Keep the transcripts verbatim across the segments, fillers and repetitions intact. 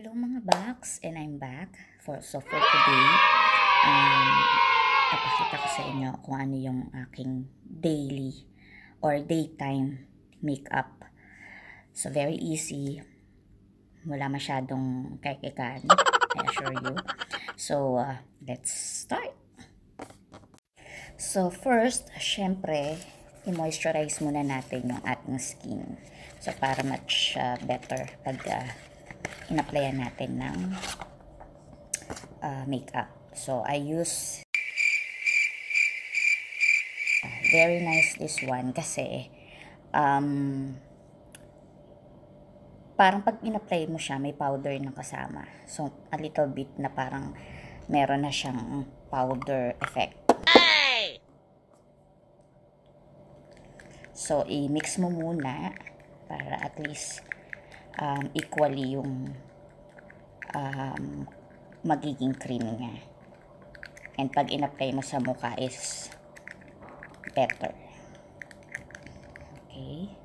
Hello mga box, and I'm back for so for today. Um, papakita ko sa inyo kung ano yung aking daily or daytime makeup. So very easy, wala masyadong kakikan, I assure you. So uh, let's start. So first, syempre, i-moisturize muna natin yung ating skin. So para much uh, better pag uh, in-applyan natin ng uh, makeup. So, I use uh, very nice this one kasi um, parang pag in-apply mo siya, may powder na kasama. So, a little bit na parang meron na siyang powder effect. Hey! So, i-mix mo muna para at least Um, equally yung um, magiging cream niya. And pag in-apply mo sa mukha is better. Okay.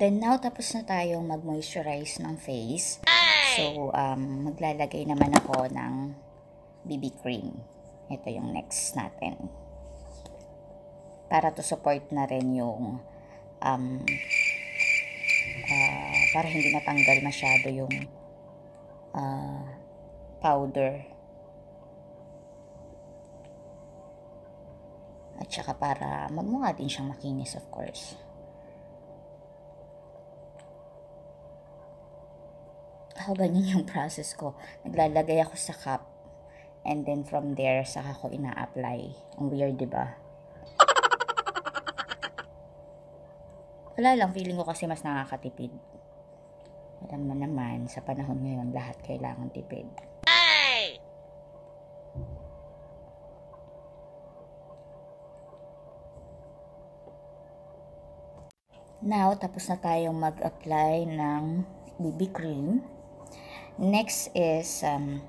Then now, tapos na tayong mag-moisturize ng face. So, um, maglalagay naman ako ng B B cream. Ito yung next natin. Para to support na rin yung um, uh, para hindi natanggal masyado yung uh, powder. At saka para magmukha din siyang makinis, of course. Ako, ganyan yung process ko. Naglalagay ako sa cup and then from there, saka ko ina-apply. Ang weird, diba? Wala lang, feeling ko kasi mas nakakatipid. Alam mo naman, sa panahon ngayon, lahat kailangan tipid. Now, tapos na tayong mag-apply ng B B cream. Next is, um,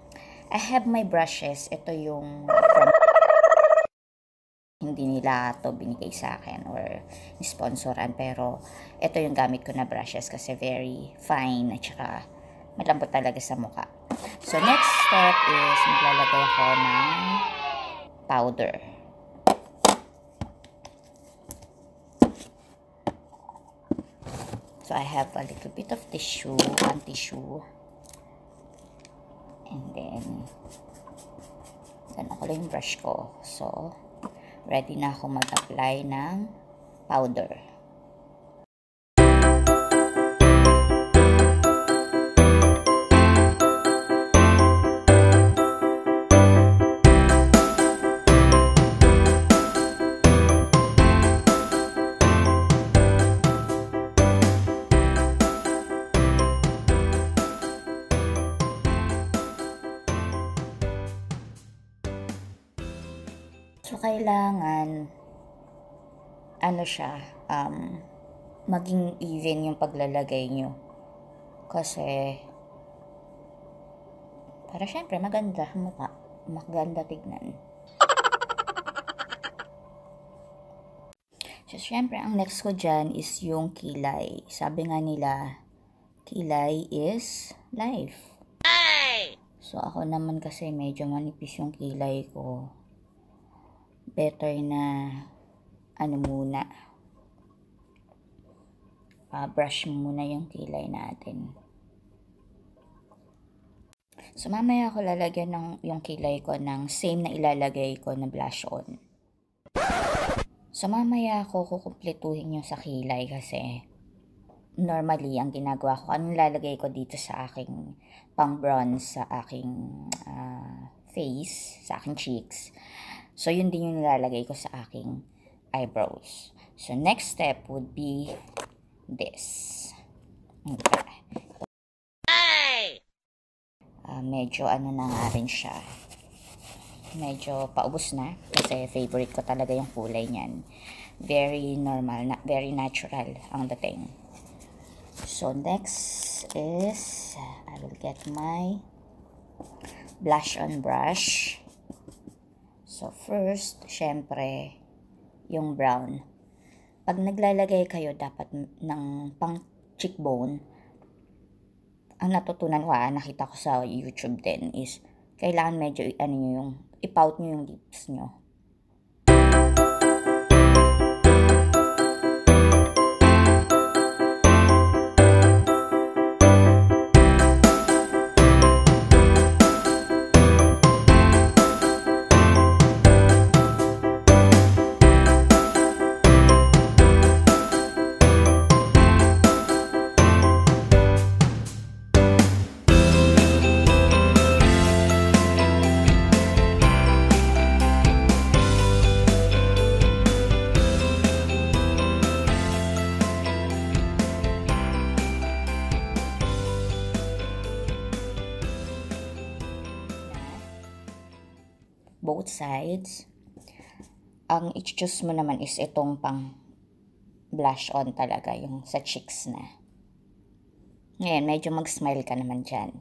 I have my brushes. Ito yung from, hindi nila ito binigay sa akin or sponsoran. Pero, ito yung gamit ko na brushes kasi very fine at saka malambot talaga sa mukha. So, next step is maglalagay ako ng powder. So, I have a little bit of tissue, one tissue. And then, ganun ko lang yung brush ko. So, ready na ako mag-apply ng powder. So, kailangan ano siya, um, maging even yung paglalagay nyo. Kasi, para syempre, maganda mukha. Maganda tignan. So, syempre, ang next ko dyan is yung kilay. Sabi nga nila, kilay is life. So, ako naman kasi medyo manipis yung kilay ko. Better na ano muna, uh, brush muna yung kilay natin. So mamaya ako lalagyan ng yung kilay ko ng same na ilalagay ko na blush on. So, mamaya ako kukumpletuhin yung sa kilay kasi normally, ang ginagawa ko, anong lalagay ko dito sa aking pang-bronze, sa aking uh, face, sa aking cheeks. So, yun din yung nilalagay ko sa aking eyebrows. So, next step would be this. Okay. Uh, medyo ano na nga rin siya. Medyo paubos na kasi favorite ko talaga yung kulay niyan. Very normal, na, very natural ang dating. So next is I will get my blush on brush. So first, syempre yung brown. Pag naglalagay kayo dapat ng pang cheekbone, ang natutunan ko, ah, nakita ko sa YouTube din is kailangan medyo ano yung i-pout nyo yung lips nyo. Both sides. Ang i-choose mo naman is itong pang blush on talaga, yung sa cheeks na. Ngayon, medyo mag-smile ka naman dyan.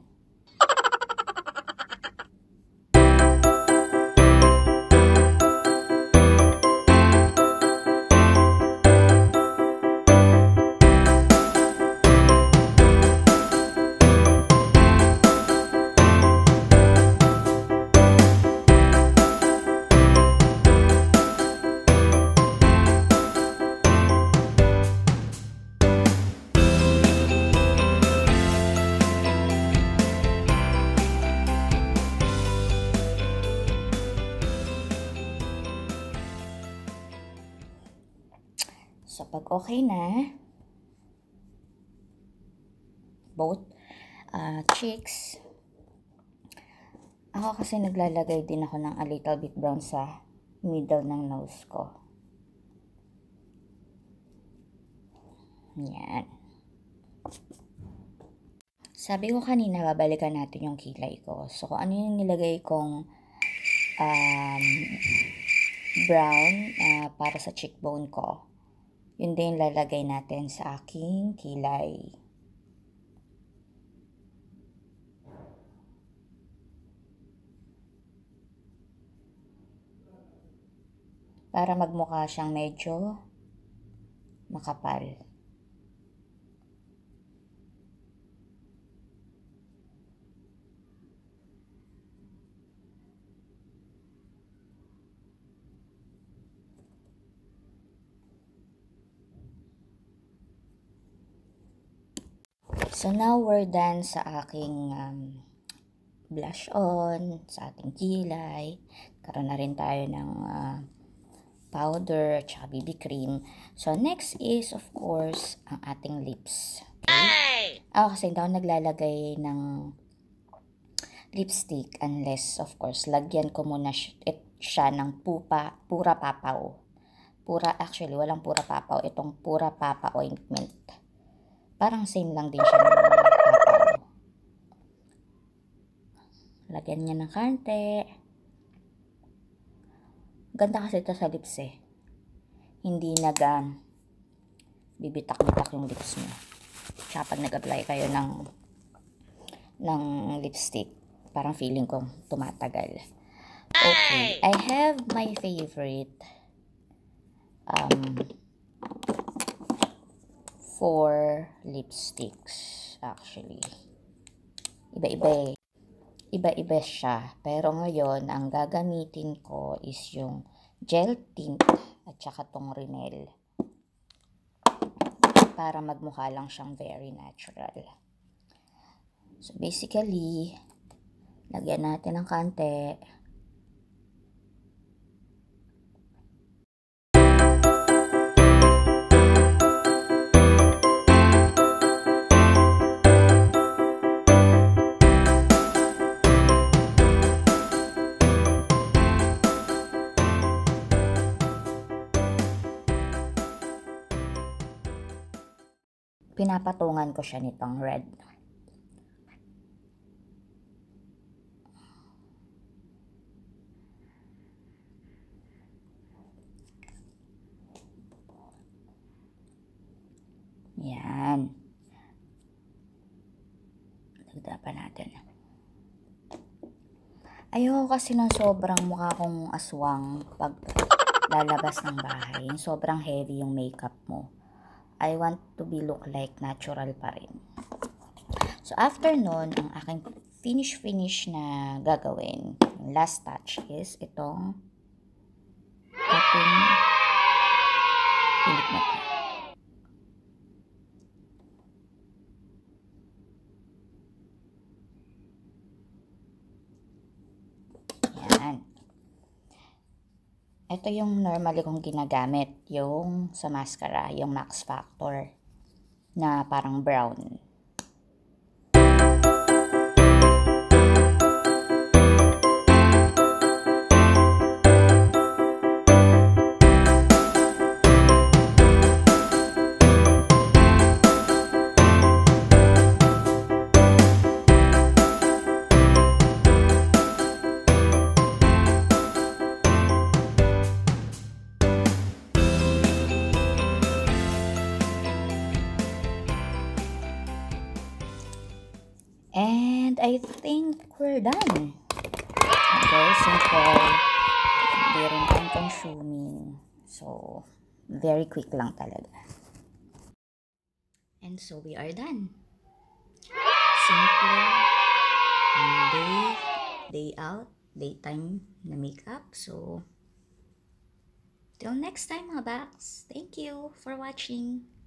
So, pag okay na, both uh, cheeks, ako kasi naglalagay din ako ng a little bit brown sa middle ng nose ko. Yan. Sabi ko kanina, babalikan natin yung kilay ko. So, kung ano yung nilagay kong um, brown uh, para sa cheekbone ko, yun din lalagay natin sa aking kilay. Para magmukha siyang medyo makapal. So now we're done sa aking um, blush on, sa ating kilay. Karoon na rin tayo ng uh, powder, tsaka B B cream. So next is of course ang ating lips. Okay? Ako kasi hindi ako naglalagay ng lipstick unless of course lagyan ko muna siya ng pupa, pura papaw. Pura, actually walang pura papaw, itong pura papa ointment. Parang same lang din siya. Lagyan niya ng kante. Ganda kasi ito sa lips eh. Hindi nag um, bibitak-bitak yung lips niya. Tsaka pag nag-apply kayo ng ng lipstick, parang feeling ko tumatagal. Okay, I have my favorite um four lipsticks actually. Iba-iba. Iba-iba siya. Pero ngayon, ang gagamitin ko is yung gel tint at saka tong Rimmel. Para magmukha lang siyang very natural. So basically, lagyan natin ng kante. pinapatungan ko siya nitong red. Yan. Dagdagan pa natin. Ayoko kasi ng sobrang mukha kong aswang pag lalabas ng bahay. Sobrang heavy yung makeup mo. I want to be look like natural pa rin. So, after nun, ang aking finish-finish na gagawin, last touch is itong ating pilit na tayo. Ito yung normally kong ginagamit, yung sa mascara, yung Max Factor na parang brown. And I think we're done. Very simple. Hindi rin time-consuming. So, very quick lang talaga. And so, we are done. Simple. And day, day out, daytime na makeup. So, till next time mga Baks. Thank you for watching.